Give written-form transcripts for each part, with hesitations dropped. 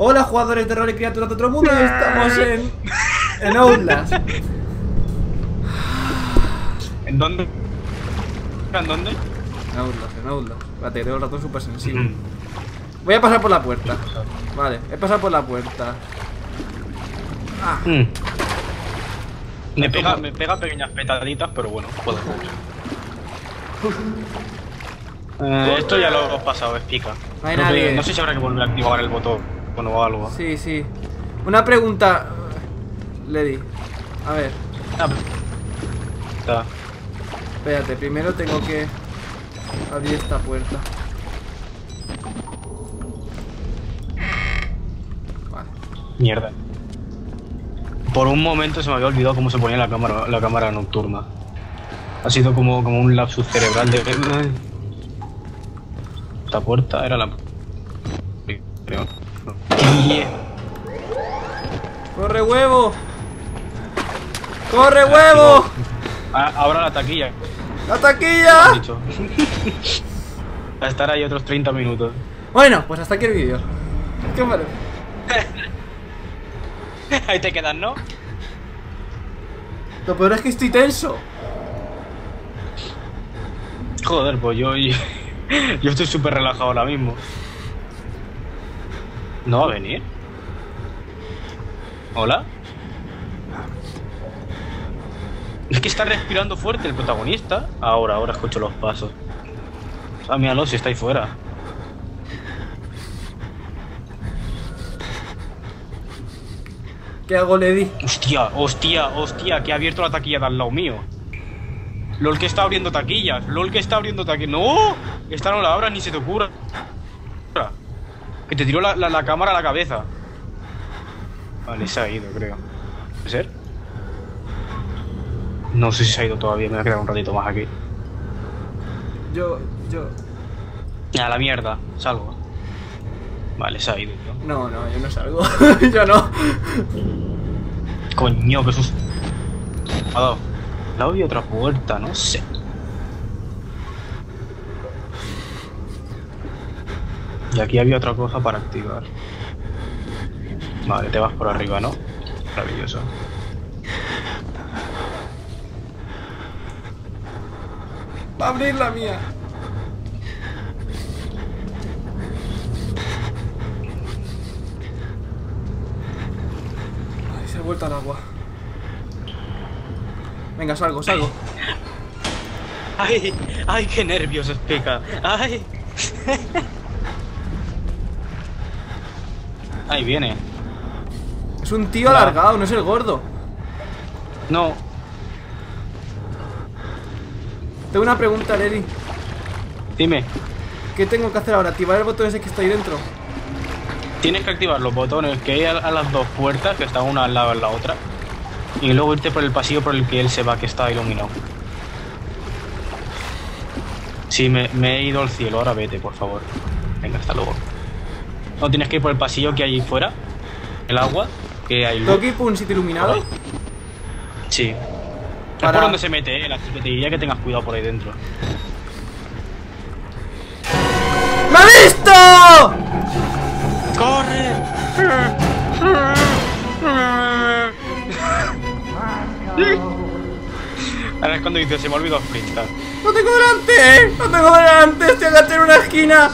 Hola jugadores de rol y criaturas de otro mundo, estamos en Outlast. ¿En dónde? ¿En dónde? En Outlast, en Outlast. Espérate, tengo el ratón súper sensible. Voy a pasar por la puerta. Vale, he pasado por la puerta. Ah. Me pega pequeñas petaditas, pero bueno, puedo esto ya lo he pasado, es pica. No hay nadie. No sé si habrá que volver a activar el botón o algo. Sí, sí. Una pregunta, Lady. A ver. Está. Espérate, primero tengo que abrir esta puerta. Vale. Mierda. Por un momento se me había olvidado cómo se ponía la cámara nocturna. Ha sido como un lapsus cerebral de... Esta puerta era la... Creo. Yeah. ¡Corre, huevo! ¡Corre, huevo! Ahora la taquilla. ¡La taquilla! Va a estar ahí otros 30 minutos. Bueno, pues hasta aquí el vídeo. ¿Qué malo? Ahí te quedas, ¿no? Lo peor es que estoy tenso. Joder, pues yo estoy súper relajado ahora mismo. ¿No va a venir? ¿Hola? Es que está respirando fuerte el protagonista. Ahora escucho los pasos. Ah, míralo, si está ahí fuera. ¿Qué hago, Lady? Hostia, que ha abierto la taquilla de al lado mío. LOL, que está abriendo taquillas. ¡No! Esta no la abras, ni se te ocurra. Que te tiró la cámara a la cabeza. Vale, se ha ido, creo. ¿Puede ser? No sé si se ha ido todavía, me voy a quedar un ratito más aquí. A la mierda, salgo. Vale, se ha ido, ¿no? No, yo no salgo. Yo no. Coño, qué susto. Ha dado. La oí otra puerta, no sé. Y aquí había otra cosa para activar. Vale, te vas por arriba, ¿no? Maravilloso. Va a abrir la mía. Vuelta al agua. Venga, salgo. Ay, qué nervios, explica. Ay. Ahí viene. Es un tío alargado, no es el gordo. No. Tengo una pregunta, Leli. Dime. ¿Qué tengo que hacer ahora? ¿Activar el botón ese que está ahí dentro? Tienes que activar los botones que hay a las dos puertas, que están una al lado de la otra. Y luego irte por el pasillo por el que él se va, que está iluminado. Sí, me he ido al cielo, ahora vete, por favor. Venga, hasta luego. No, tienes que ir por el pasillo que hay ahí fuera. El agua, que hay luz. ¿Toki un sitio iluminado? ¿Ahora? Sí. Para... Es por donde se mete, la chiquetilla, que tengas cuidado por ahí dentro. ¡Me ha visto! ¡Corre! Ahora es cuando dice, se me olvidó Freestyle. ¡No tengo delante! ¡Estoy agachado en una esquina!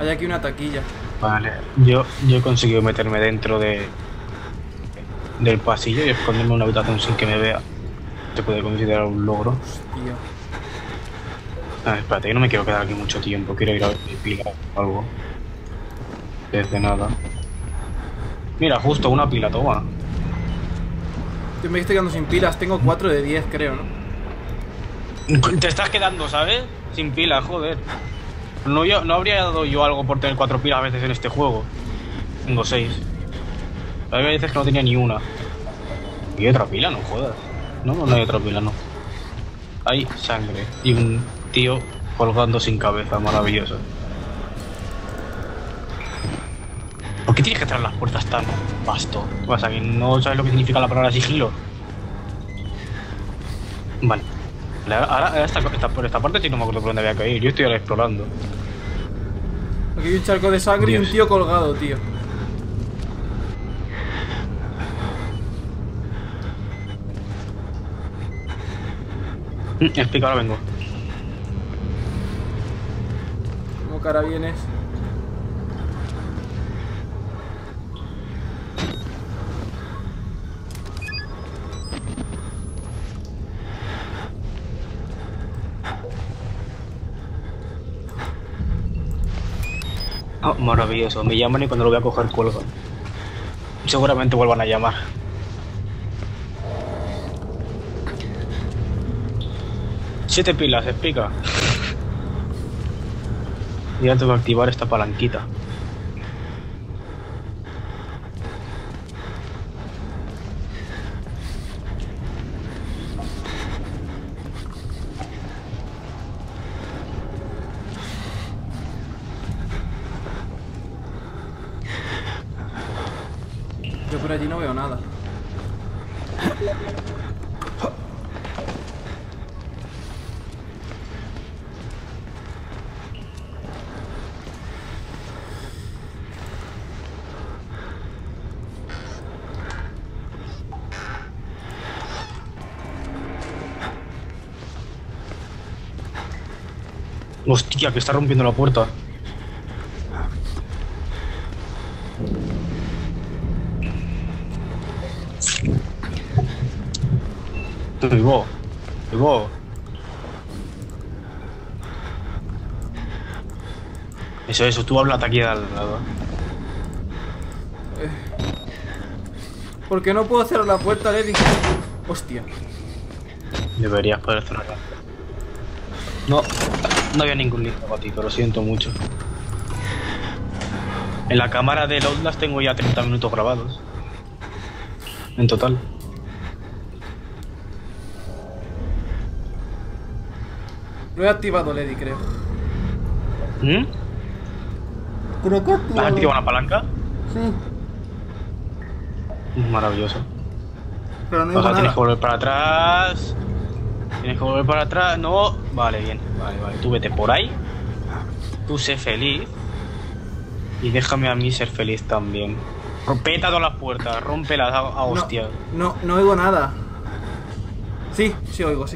Hay aquí una taquilla. Vale, yo he conseguido meterme dentro del pasillo y esconderme en una habitación sin que me vea. Se puede considerar un logro. Hostia. Ah, espérate, yo no me quiero quedar aquí mucho tiempo. Quiero ir a explicar algo. Desde nada. Mira, justo una pila, toma. Yo me estoy quedando sin pilas. Tengo 4 de 10, creo, ¿no? Te estás quedando, ¿sabes? Sin pilas, joder. No habría dado yo algo por tener 4 pilas a veces en este juego. Tengo 6. Hay veces que no tenía ni una. ¿Y otra pila? No jodas. No hay otra pila, no. Hay sangre y un tío colgando sin cabeza, maravilloso. Ok, qué tienes que cerrar las puertas tan vasto? ¿Vas a que no sabes lo que significa la palabra sigilo? Vale. Ahora por esta parte sí no me acuerdo por dónde había caído. Yo estoy ahora explorando. Aquí hay un charco de sangre y un tío colgado, tío. Explica, ahora vengo. ¿Cómo cara vienes? Oh, maravilloso, me llaman y cuando lo voy a coger cuelgo. Seguramente vuelvan a llamar. Siete pilas, explica. Y ahora tengo que activar esta palanquita. Yo por allí no veo nada. Hostia, que está rompiendo la puerta. Vivo. Eso, tú hablas aquí al lado. ¿Por qué no puedo cerrar la puerta, Levi? Hostia. Deberías poder cerrarla. No. No había ningún libro para ti, pero lo siento mucho. En la cámara del Outlast tengo ya 30 minutos grabados. En total. Lo he activado, Lady, creo. Creo que activado. ¿Has activado una palanca? Sí. Maravilloso. Pero no hay nada. Tienes que volver para atrás. No. Vale, bien. Vale. Tú vete por ahí. Tú sé feliz. Y déjame a mí ser feliz también. Peta todas las puertas. Rómpelas a hostia. No oigo nada. Sí oigo.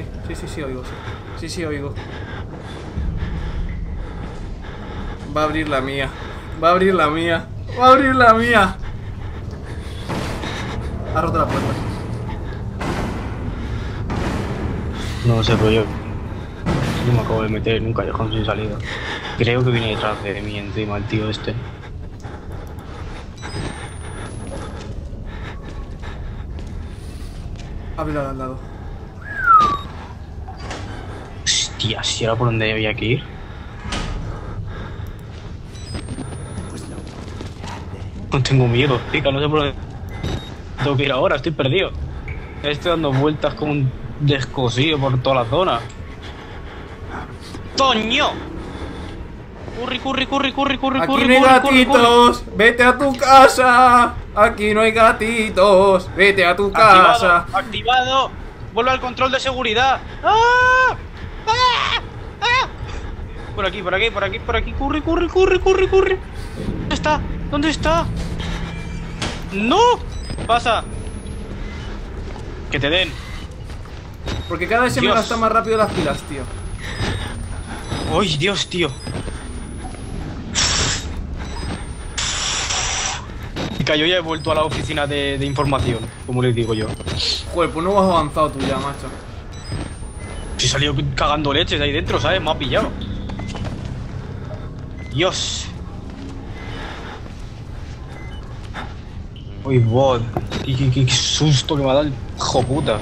Sí, oigo. Va a abrir la mía. Ha roto la puerta. No sé, pero yo me acabo de meter en un callejón sin salida. Creo que viene detrás de mí encima el tío este. Ábrela al lado. Hostia, si era por donde había que ir. No tengo miedo, chica, no sé por dónde tengo que ir ahora, estoy perdido. Estoy dando vueltas como un descosido por toda la zona. ¡Coño! ¡Curri! ¡Aquí no hay gatitos! ¡Vete a tu casa! ¡Activado! ¡Vuelve al control de seguridad! ¡Ah! Por aquí. ¡Curri! ¿Dónde está? ¡No! ¡Pasa! ¡Que te den! Porque cada vez se me gastan más rápido las pilas, tío. ¡Ay, Dios, tío! Chica, yo ya he vuelto a la oficina de información, como les digo yo. Joder, pues no has avanzado tú ya, macho. Si he salido cagando leches ahí dentro, ¿sabes? Me ha pillado. Dios. ¡Uy, bot! ¡Qué susto que me ha dado el hijo puta!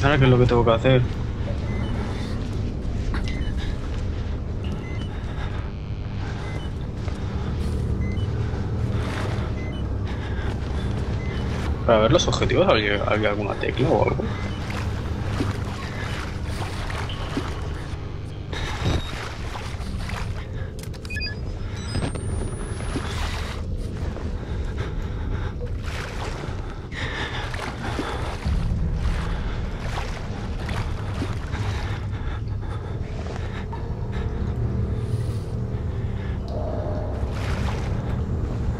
Ahora qué es lo que tengo que hacer. Para ver los objetivos había alguna tecla o algo.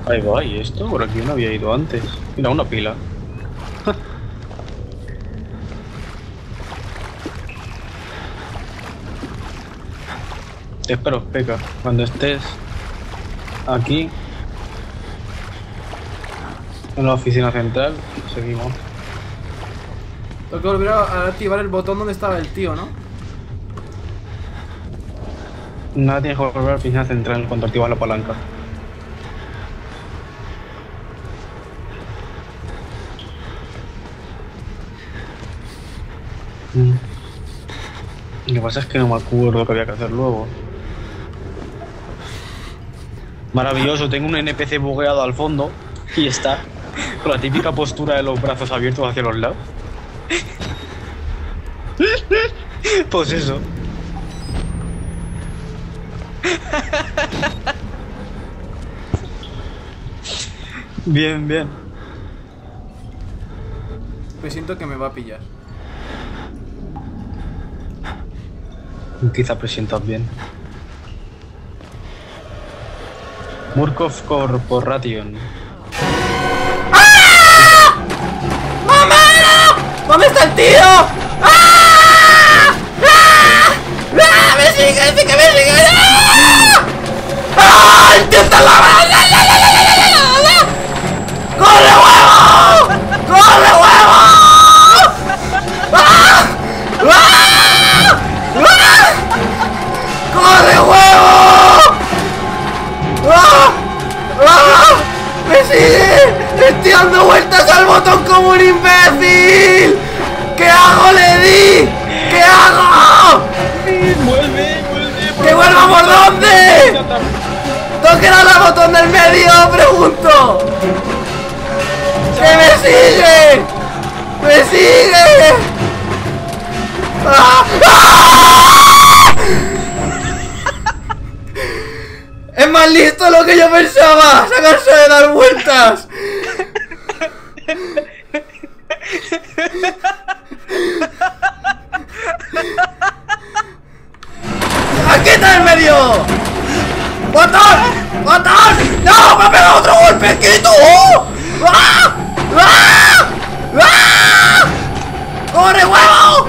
Ahí va, ¿y esto? Por aquí no había ido antes. Mira, una pila. Te espero, Pekka. Cuando estés aquí, en la oficina central, seguimos. Tengo que volver a activar el botón donde estaba el tío, ¿no? Nada, tienes que volver a la oficina central cuando activas la palanca. Lo que pasa es que no me acuerdo que había que hacer luego. Maravilloso, tengo un NPC bugueado al fondo y está con la típica postura de los brazos abiertos hacia los lados. Pues eso. Bien, bien. Pues siento que me va a pillar. Quizá presentas bien. Murkoff Corporation. ¡Ah! ¡Mamá! ¿Dónde está el tío? ¡Ah! ¡Ah! ¡Ah! ¡Me sigue! ¡Me sigue! ¡Me sigue! ¡Ah! ¡Ah! ¡El tío está en la barra! ¡Corre, huevo! ¡Corre, huevo! ¡Ah! ¡Ah! ¡Corre, huevo! ¡Ah! ¡Ah! ¡Me sigue! ¡Estoy dando vueltas al botón como un imbécil! ¿Qué hago, le di? ¿Qué hago? ¡Vuelve, vuelve! ¿Que vuelva por dónde? ¡Toquen al botón del medio, pregunto! ¡Que me sigue! ¡Me sigue! ¡Ah! ¡Ah! ¡Es más listo lo que yo pensaba! ¡Sacarse de dar vueltas! ¡Aquí está el medio! ¡Botón! ¡Botón! ¡No! ¡Me ha pegado otro golpe! ¡Quito! ¡Ah! ¡Ah! ¡Ah! ¡Corre, huevo!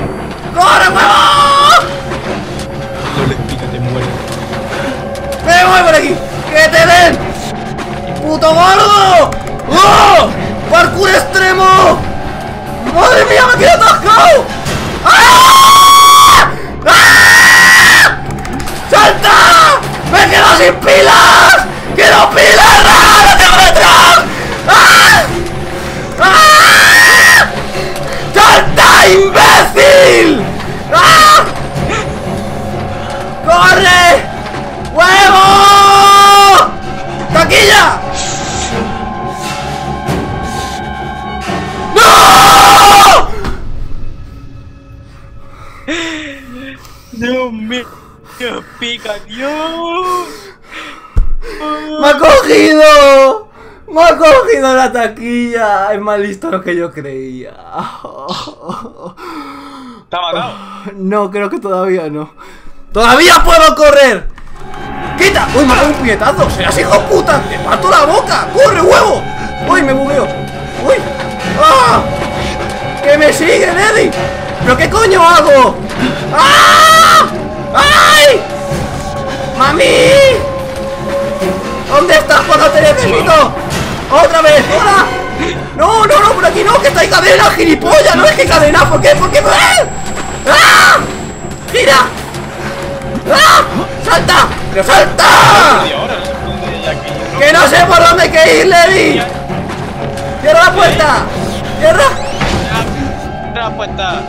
¡Corre, huevo! No le pica, te muere. ¡Me voy por aquí! ¡Que te den! ¡Puto gordo! ¡Oh! ¡Parkour extremo! ¡Madre mía, me quedo atascado! ¡Ah! ¡Ah! ¡Salta! ¡Me quedo sin pilas! ¡Quiero pilas! ¡Ah! ¡No tengo detrás! ¡Ah! ¡Ah! ¡Salta, imbécil! ¡Ah! ¡Corre! ¡Huevo! ¡Taquilla! ¡No! ¡Dios mío! ¡Qué pica, Dios! ¡Oh! ¡Me ha cogido! ¡Me ha cogido la taquilla! Es más listo lo que yo creía. ¿Te ha matado? No, creo que todavía no. ¡Todavía puedo correr! ¡Quita! ¡Uy, me ha dado un puñetazo! ¡Serás hijo puta! ¡Te parto la boca! ¡Corre, huevo! ¡Uy, me bugueo! ¡Uy! ¡Ah! ¡Que me siguen, Eddie! ¿Pero qué coño hago? ¡Ah! ¡Ay! ¡Mami! ¿Dónde estás cuando te necesito? ¡Otra vez! ¡Hola! ¡No, no, no! ¡Por aquí no! ¡Que está en cadena, gilipollas! ¡No es que cadena! ¿Por qué? ¿Por qué? ¡Ah! ¡Gira! ¡Ah! ¡Salta! ¡Pero salta! ¡Que no sé por dónde hay que ir, Levi! ¡Cierra la puerta! ¡Cierra! ¡Cierra la puerta!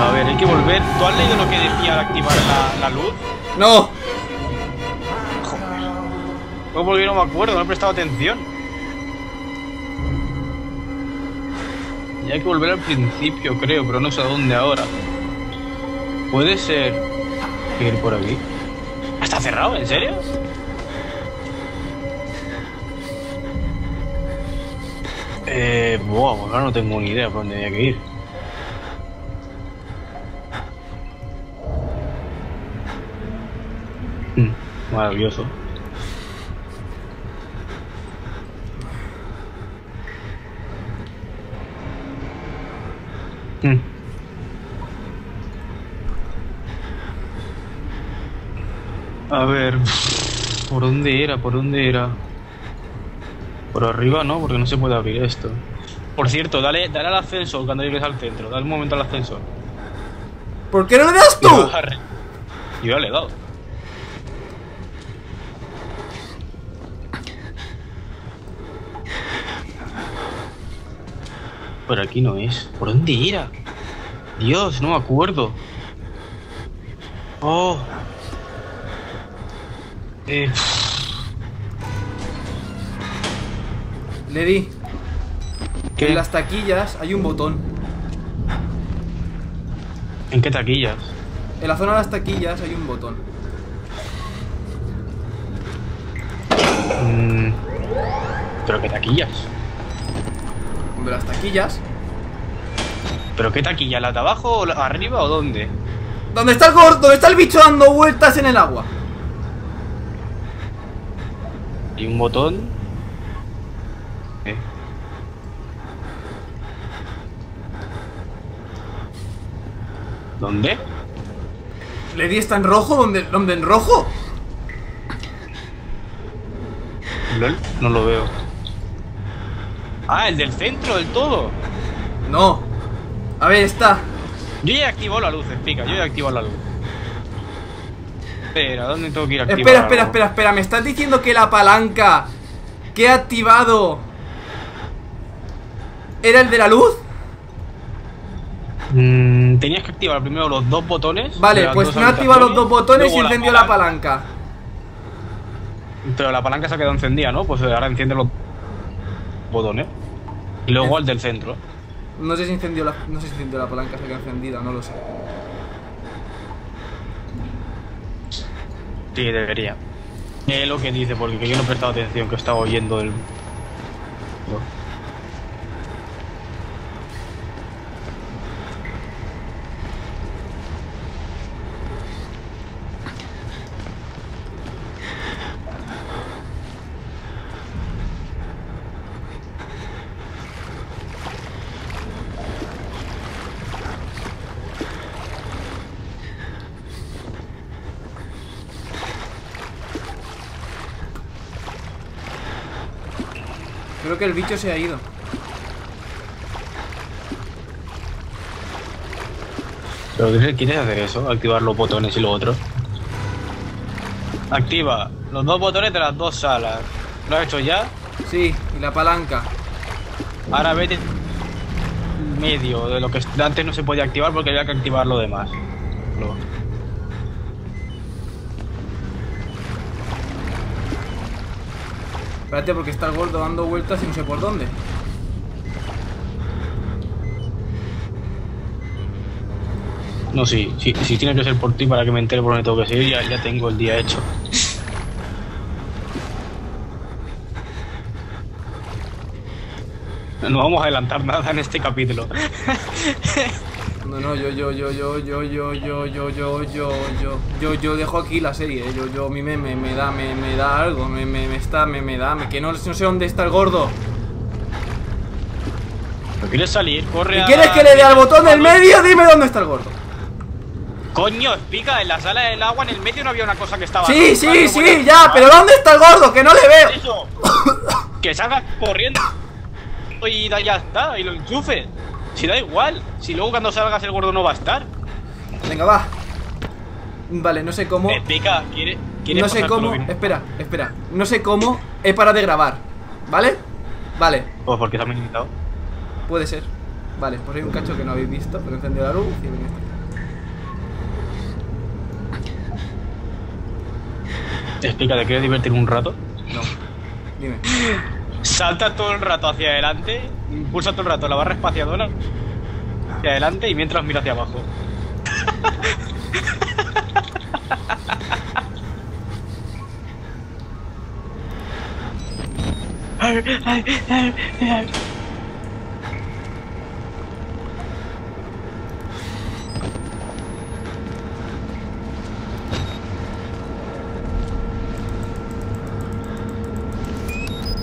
A ver, hay que volver. ¿Tú has leído lo que decía al activar la luz? ¡No! Joder. ¿Cómo volví? No me acuerdo, no he prestado atención. Y hay que volver al principio, creo, pero no sé a dónde ahora. Puede ser... que ir por aquí. ¿Está cerrado? ¿En serio? Bueno, ahora no tengo ni idea por dónde había que ir. Maravilloso. A ver, ¿por dónde era? ¿Por dónde era? Por arriba no, porque no se puede abrir esto. Por cierto, dale al ascensor cuando llegues al centro. Dale un momento al ascensor. ¿Por qué no le das tú? Yo ya le he dado. Pero aquí no es. ¿Por dónde era? Dios, no me acuerdo. Oh. Lady, ¿qué? En las taquillas hay un botón. ¿En qué taquillas? En la zona de las taquillas hay un botón. ¿Pero qué taquillas? ¿De las taquillas? ¿Pero qué taquilla? ¿La de abajo o la arriba o dónde? ¿Dónde está el gordo? ¿Dónde está el bicho dando vueltas en el agua? Y un botón. ¿Dónde? Lady está en rojo. ¿Dónde en rojo? ¿Lol? No lo veo. Ah, el del centro del todo. No. A ver, está. Yo ya activo la luz, explica. Yo ya activo la luz. Espera, ¿dónde tengo que ir a activar? Espera, me estás diciendo que la palanca que he activado ¿era el de la luz? Tenías que activar primero los dos botones. Vale, pues no activa los dos botones y encendió la palanca. Pero la palanca se ha quedado encendida, ¿no? Pues ahora enciende los botones. Y luego el del centro. No sé si encendió la, no sé si encendió la palanca, se quedó encendida, no lo sé. Sí, debería. Es lo que dice, porque yo no he prestado atención, que estaba oyendo el... No. Creo que el bicho se ha ido. ¿Pero qué quieres hacer eso? Activar los botones y lo otro. Activa los dos botones de las dos salas. ¿Lo has hecho ya? Sí, y la palanca. Ahora vete en medio de lo que antes no se podía activar porque había que activar lo demás. No. Espérate, porque está el gordo dando vueltas y no sé por dónde. No, sí, tiene que ser por ti para que me entere por dónde tengo que seguir. Ya tengo el día hecho. No vamos a adelantar nada en este capítulo. No, yo dejo aquí la serie, yo, mi me da algo, me da, que no sé dónde está el gordo. ¿No quieres salir? Corre. ¿Y quieres que le dé al botón del medio? Dime dónde está el gordo. Coño, explica, en la sala del agua en el medio no había una cosa que estaba... Sí, ya, pero ¿dónde está el gordo? Que no le veo. Eso, que salga corriendo y ya está, y lo enchufe. Si da igual, si luego cuando salgas el gordo no va a estar. Venga, va. Vale, no sé cómo. Pica, ¿quiere no sé cómo. Espera. No sé cómo he parado de grabar. ¿Vale? Vale. Pues porque está muy limitado. Puede ser. Vale, pues hay un cacho que no habéis visto, pero encendió la luz y viene este. Explica, ¿te quieres divertir un rato? No. Dime. Salta todo el rato hacia adelante, impulsa todo el rato la barra espaciadora hacia adelante y mientras mira hacia abajo.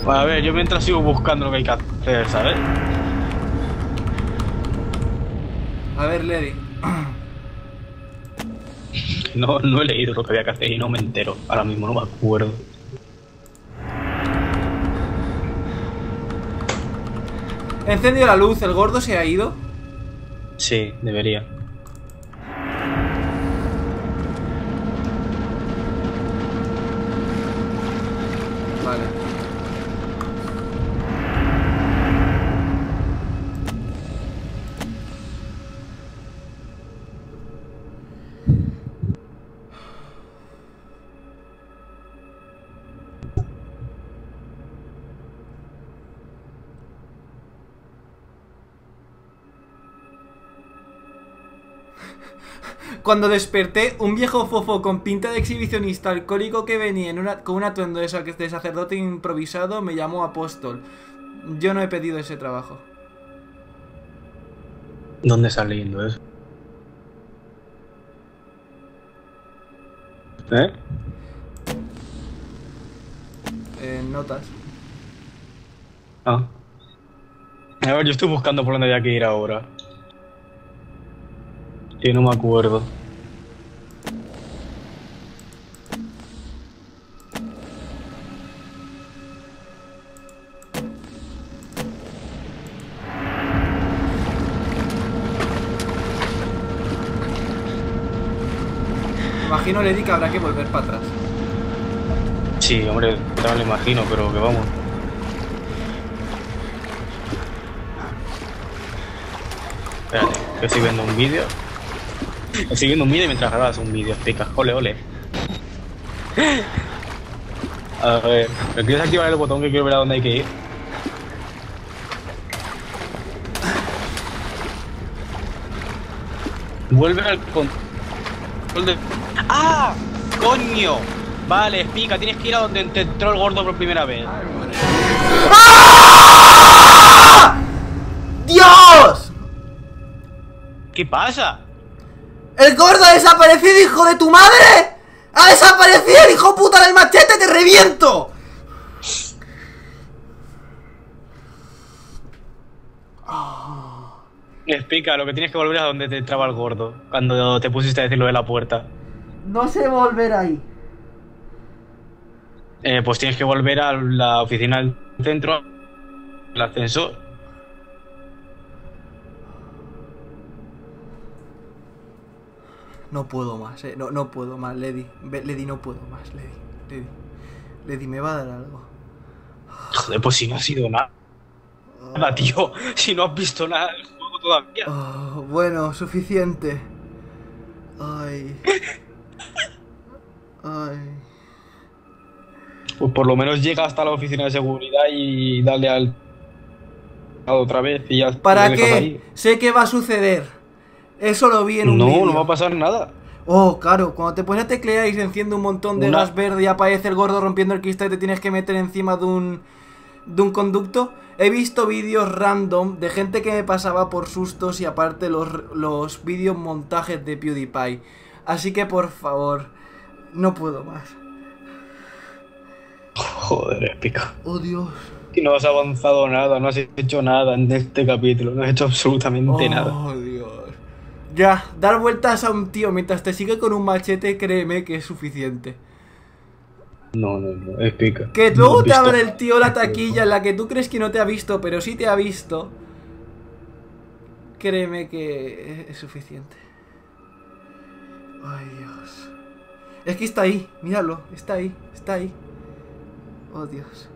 Bueno, a ver, yo mientras sigo buscando lo que hay que hacer, ¿sabes? A ver, Levi. No he leído lo que había que hacer y no me entero. Ahora mismo no me acuerdo. He encendido la luz, ¿el gordo se ha ido? Sí, debería. Vale. Cuando desperté, un viejo fofo con pinta de exhibicionista alcohólico que venía con un atuendo de sacerdote improvisado me llamó apóstol. Yo no he pedido ese trabajo. ¿Dónde está leyendo eso? ¿Eh? Notas. Ah. A ver, yo estoy buscando por dónde había que ir ahora. Y no me acuerdo. Imagino, Lady, que habrá que volver para atrás. Sí, hombre, no lo imagino, pero que vamos. Espérate, que estoy viendo un vídeo. Estoy viendo un vídeo mientras grabas un vídeo, pica. Ole, ole. A ver, ¿me quieres activar el botón que quiero ver a dónde hay que ir? Vuelve al control de... ¡Ah! ¡Coño! Vale, pica, tienes que ir a donde te entró el gordo por primera vez. ¡Ah! ¡Dios! ¿Qué pasa? ¡El gordo ha desaparecido, hijo de tu madre! ¡Ha desaparecido, hijo puta del machete! ¡Te reviento! Oh. Explica, lo que tienes que volver es a donde te traba el gordo, cuando te pusiste a decir lo de la puerta. No sé volver ahí. Pues tienes que volver a la oficina del centro, al ascensor. No puedo más, no puedo más, Lady. Lady, no puedo más, Lady, me va a dar algo. Joder, pues si no ha sido nada. Nada, tío. Si no has visto nada del juego todavía. Oh, bueno, suficiente. Ay. Ay. Pues por lo menos llega hasta la oficina de seguridad y dale al... otra vez y ya... ¿Para qué? Sé que va a suceder. Eso lo vi en un vídeo. No va a pasar nada. Oh, claro, cuando te pones a teclear y se enciende un montón de gas verde y aparece el gordo rompiendo el cristal y te tienes que meter encima de un conducto. He visto vídeos random de gente que me pasaba por sustos y aparte los vídeos montajes de PewDiePie. Así que por favor, no puedo más. Joder, épica. Oh, Dios. Y no has avanzado nada, no has hecho nada en este capítulo, no has hecho absolutamente nada. Oh, Dios. Ya, dar vueltas a un tío mientras te sigue con un machete, créeme que es suficiente. No, es pica. Que luego te abre el tío la taquilla en la que tú crees que no te ha visto, pero sí te ha visto. Créeme que es suficiente. Ay, Dios. Es que está ahí, míralo, está ahí. Oh, Dios.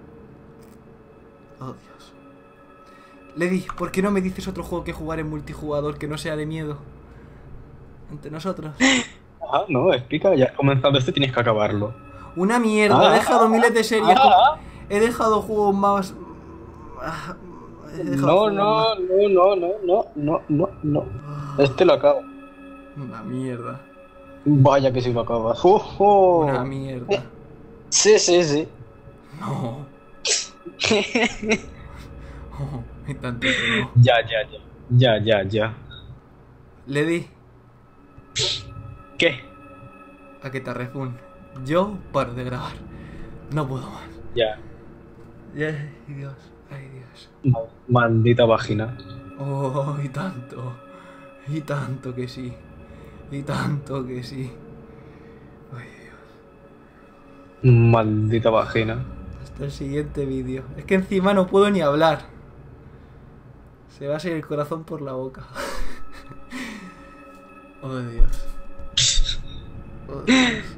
Lady, ¿por qué no me dices otro juego que jugar en multijugador que no sea de miedo? Entre nosotros. Ah, no, explica, ya has comenzado este, tienes que acabarlo. Una mierda, he dejado miles de series. He dejado juegos más. No. Este lo acabo. Una mierda. Vaya que si lo acabas. Una mierda. Sí. No. Ya. Lady. ¿Qué? A que te refun. Yo paro de grabar. No puedo más. Ya. Ay Dios, ay Dios. Maldita vagina. Oh, y tanto que sí, y tanto que sí. Ay Dios. Maldita vagina. Hasta el siguiente vídeo. Es que encima no puedo ni hablar. Se va a salir el corazón por la boca. Oh Dios. Oh Dios.